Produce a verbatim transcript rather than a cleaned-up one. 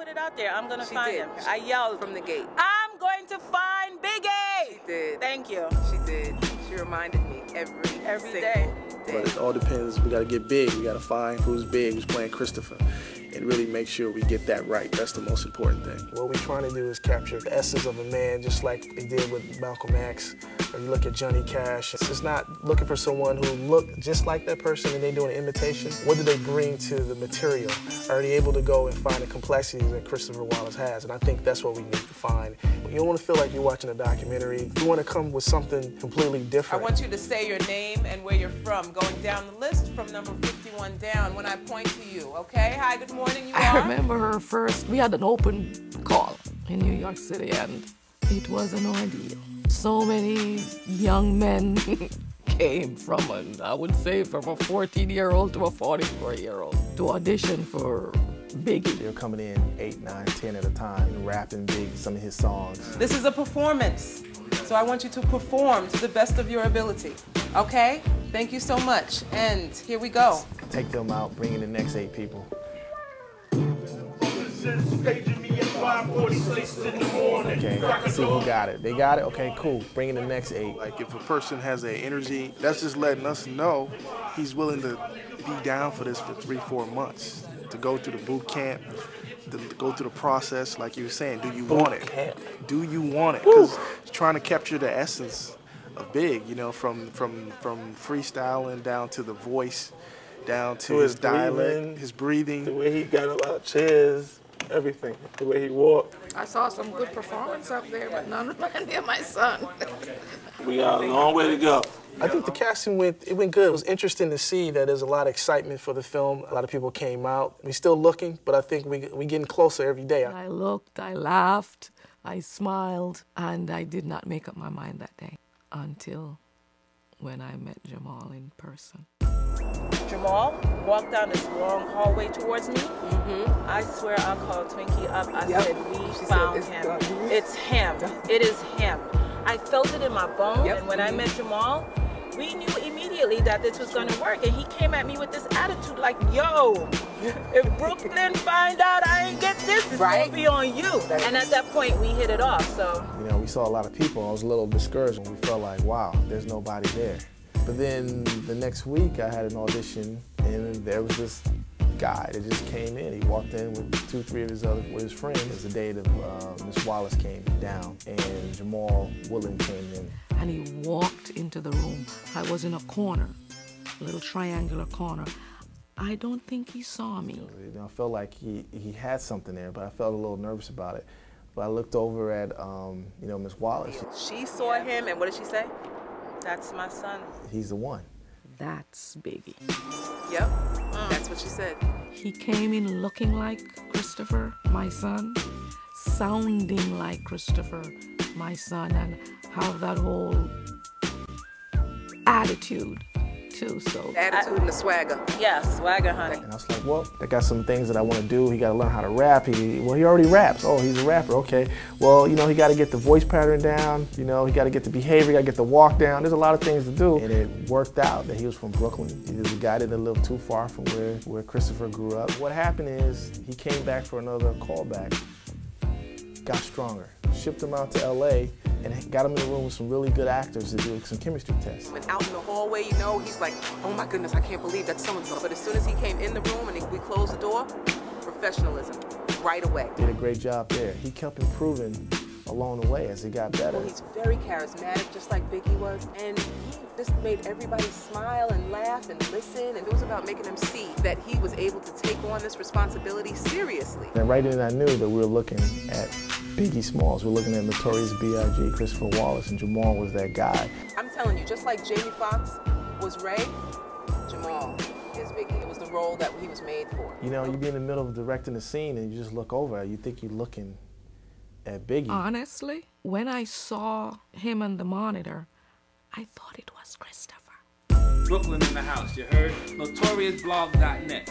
put it out there. I'm going to find did. him. She I yelled. From the gate. I'm going to find Biggie! She did. Thank you. She did. She reminded me every, every day. day. But it all depends. We got to get big. We got to find who's big, who's playing Christopher, and really make sure we get that right. That's the most important thing. What we're trying to do is capture the essence of a man, just like they did with Malcolm X, or you look at Johnny Cash. It's just not looking for someone who looked just like that person and they doing an imitation. What do they bring to the material? Are they able to go and find the complexities that Christopher Wallace has? And I think that's what we need to find. You don't want to feel like you're watching a documentary. You want to come with something completely different. I want you to say your name and where you're from, going down the list from number fifty-one down when I point to you, okay? Hi, good morning. Morning, you I are? remember her first. We had an open call in New York City, and it was an ordeal. So many young men came from, an, I would say, from a fourteen-year-old to a forty-four-year-old to audition for Biggie. They were coming in eight, nine, ten at a time, and rapping Big some of his songs. This is a performance, so I want you to perform to the best of your ability, okay? Thank you so much, and here we go. Take them out, bring in the next eight people. Okay, see who got it. They got it? Okay, cool. Bring in the next eight. Like, if a person has that energy, that's just letting us know he's willing to be down for this for three, four months, to go through the boot camp, to go through the process, like you were saying. Do you want it? Do you want it? Because trying to capture the essence of Big, you know, from, from, from freestyling down to the voice, down to, to his, his dialect, breathing, his breathing. The way he got up out of chairs, everything, the way he walked. I saw some good performance up there, but none of near my son. We got a long way to go. I think the casting went, it went good. It was interesting to see that there's a lot of excitement for the film. A lot of people came out. We're still looking, but I think we, we're getting closer every day. I looked, I laughed, I smiled, and I did not make up my mind that day until when I met Jamal in person. Jamal walked down this long hallway towards me. Mm-hmm. I swear I called Twinkie up. I yep. said, we she found said, it's him. Done. It's him. Done. It is him. I felt it in my bones, yep. and when mm-hmm. I met Jamal, we knew immediately that this was going to work, and he came at me with this attitude like, yo, if Brooklyn find out I ain't get this, it's right. going to be on you. That's and at that point, we hit it off, so. You know, we saw a lot of people. I was a little discouraged when we felt like, wow, there's nobody there. But then the next week, I had an audition, and there was this guy that just came in. He walked in with two, three of his other with his friends. It was the day that uh, Miss Wallace came down, and Jamal Woodland came in. And he walked into the room. I was in a corner, a little triangular corner. I don't think he saw me. You know, I felt like he, he had something there, but I felt a little nervous about it. But I looked over at, um, you know, Miss Wallace. She saw him, and what did she say? That's my son. He's the one. That's Biggie. Yep, mm. that's what she said. He came in looking like Christopher, my son, sounding like Christopher, my son, and have that whole attitude, too, so. Attitude I, and the swagger. Yeah, swagger, honey. And I was like, well, I got some things that I want to do. He got to learn how to rap. He, well, he already raps. Oh, he's a rapper, okay. Well, you know, he got to get the voice pattern down. You know, he got to get the behavior, got to get the walk down. There's a lot of things to do. And it worked out that he was from Brooklyn. He was a guy that didn't live too far from where, where Christopher grew up. What happened is he came back for another callback, got stronger, shipped him out to L A, and got him in the room with some really good actors to do some chemistry tests. When out in the hallway, you know, he's like, oh my goodness, I can't believe that's so-and-so. But as soon as he came in the room and we closed the door, professionalism, right away. Did a great job there. He kept improving along the way as he got better. Well, he's very charismatic, just like Biggie was, and he just made everybody smile and laugh and listen, and it was about making them see that he was able to take on this responsibility seriously. And right then I knew that we were looking at Biggie Smalls, we're looking at Notorious B I G, Christopher Wallace, and Jamal was that guy. I'm telling you, just like Jamie Foxx was Ray, Jamal is Biggie. It was the role that he was made for. You know, you'd be in the middle of directing a scene and you just look over, you think you're looking at Biggie. Honestly, when I saw him on the monitor, I thought it was Christopher. Brooklyn in the house, you heard? Notorious blog dot net.